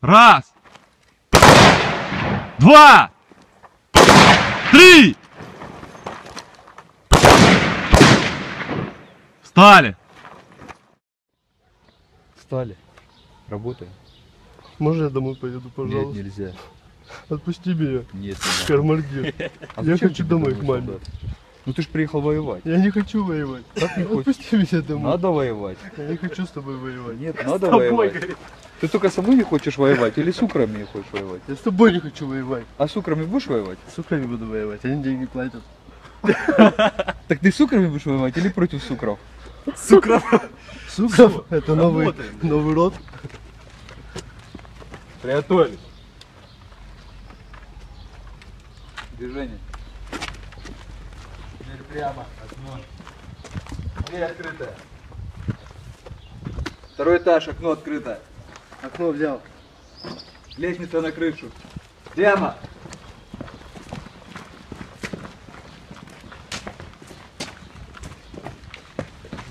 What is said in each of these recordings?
Раз, два, три. Встали. Встали. Работаем. Можно я домой поеду, пожалуйста? Нет, нельзя. Отпусти меня. Нет, Кармардир. Я хочу домой к маме. Ну ты ж приехал воевать. Я не хочу воевать. Как не хочешь? Отпусти меня домой. Надо воевать. Я не хочу с тобой воевать. Нет, надо воевать. Ты только со мной не хочешь воевать или с украми не хочешь воевать? Я с тобой не хочу воевать. А с украми будешь воевать? С украми буду воевать, они деньги платят. Так ты с украми будешь воевать или против сукров? Сукров? Сукров? Это новый род. Приготовились. Движение. Дверь прямо. Окно. Дверь открытая. Второй этаж, окно открыто. Окно взял. Лестница на крышу. Прямо.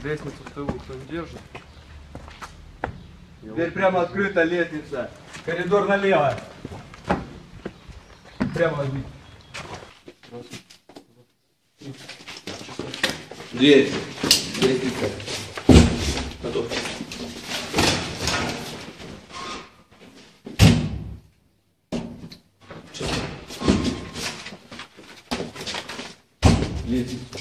Лестницу в тылу кто не держит. Дверь прямо открыта, лестница. Коридор налево. Прямо возьми. Раз, два, три. Дверь. Лестница. Готов. Лестница.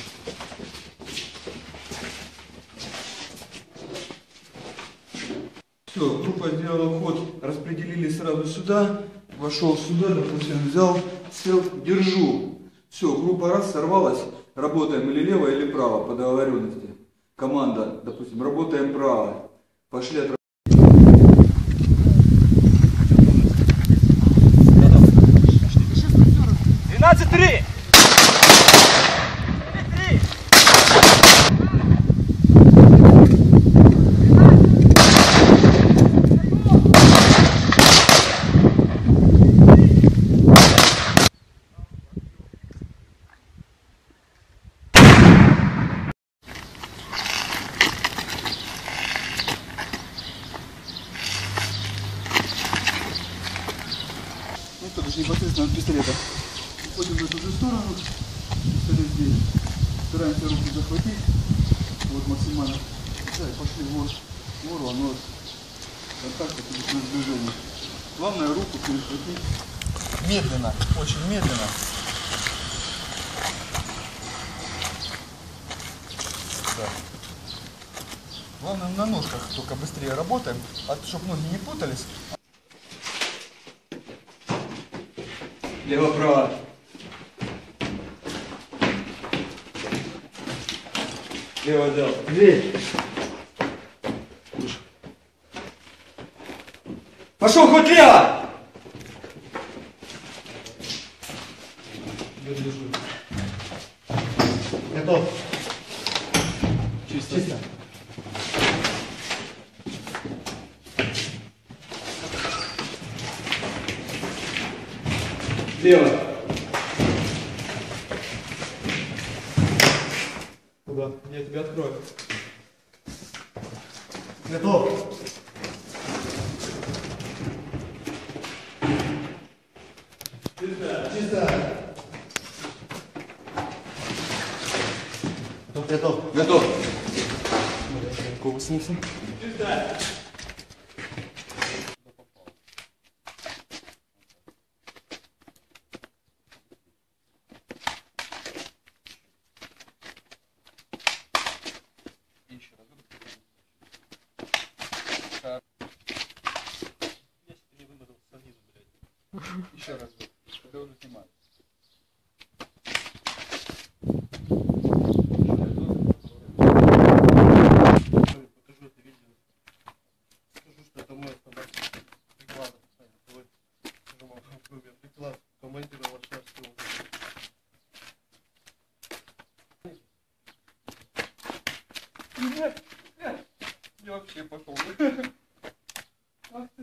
Все, группа сделала ход, распределили сразу сюда, вошел сюда, допустим, взял, сел, держу. Все, группа раз сорвалась, работаем или лево, или право по договоренности. Команда, допустим, работаем право, пошли от... Непосредственно от пистолета. Уходим в эту же сторону. Пистолет здесь. Стараемся руки захватить. Вот максимально. Да, и пошли вор. Вору, оно контакт, это будет на сближение. Главное руку перехватить. Медленно, очень медленно. Да. Главное на ножках только быстрее работаем, чтобы ноги не путались. Лево-право. Лево дал. Дверь. Пошел хоть лево! Я держу. Готов. Чисто. Чисто. Лево. Куда? Я тебя открою. Готов. Чисто. Чисто. Готов. Готов. Готов. Кого снесем? Чисто. Еще раз, когда уже снимаю. Покажу это видео. Скажу, что это мой автомат. Приклад. Приклад командира Варшавского. Я вообще пошел. Ах ты.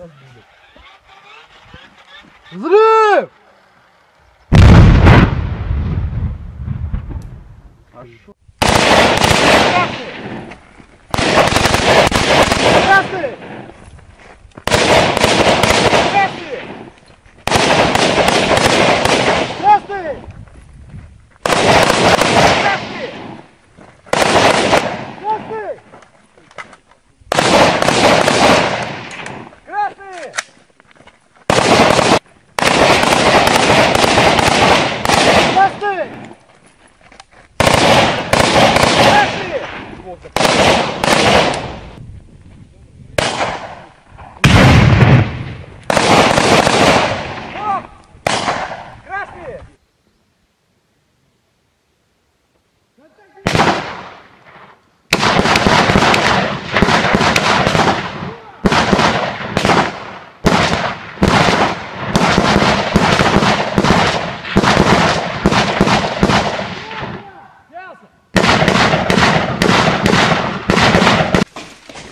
Сейчас будет. Взрыв! А шо? Красный! Красный! Красный! Красный! Красный! Красный! Красный! Красный!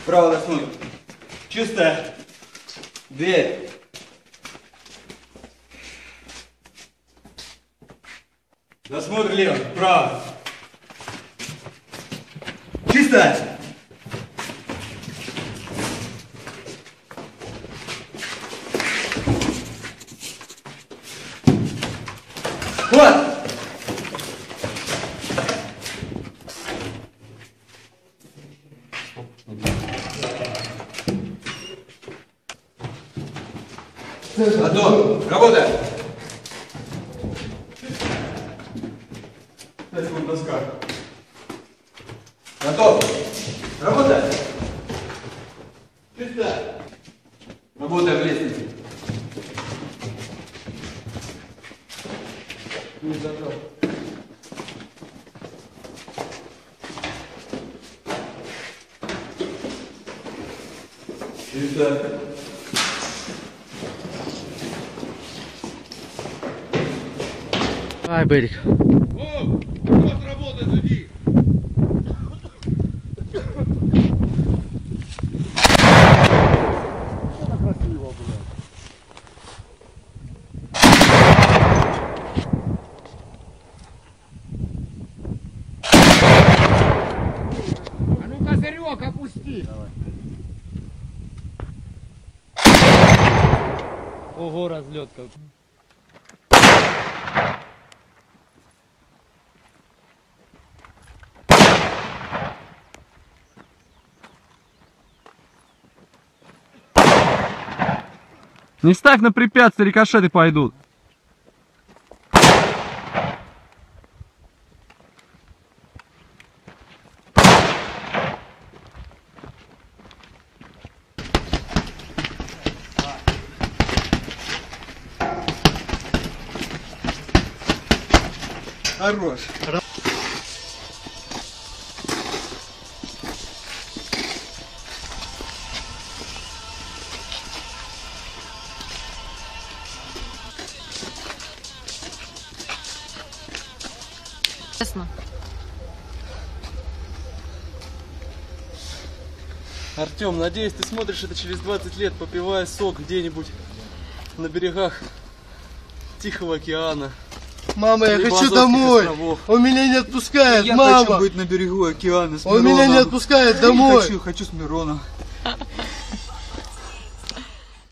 Право доснули. Чистая дверь. Досмотр лево, право. Чистая. Вот. Антон, работай! Дай секунд доска. Готов! Работай! Чисто! Работай в лестнице. Не готов. Чисто! Ай, Беррик. Воу, вот работай, зуди. Что-то красиво, блядь. А ну, козырек, опусти. Давай. Ого, разлетка. Не ставь на препятствия, рикошеты пойдут. Хорош. Артем, надеюсь, ты смотришь это через 20 лет, попивая сок где-нибудь на берегах Тихого океана. Мама, я хочу домой! Островов. Он меня не отпускает, я мама! Я хочу быть на берегу океана с Мироном. Он меня не отпускает домой! Я хочу с Мироном.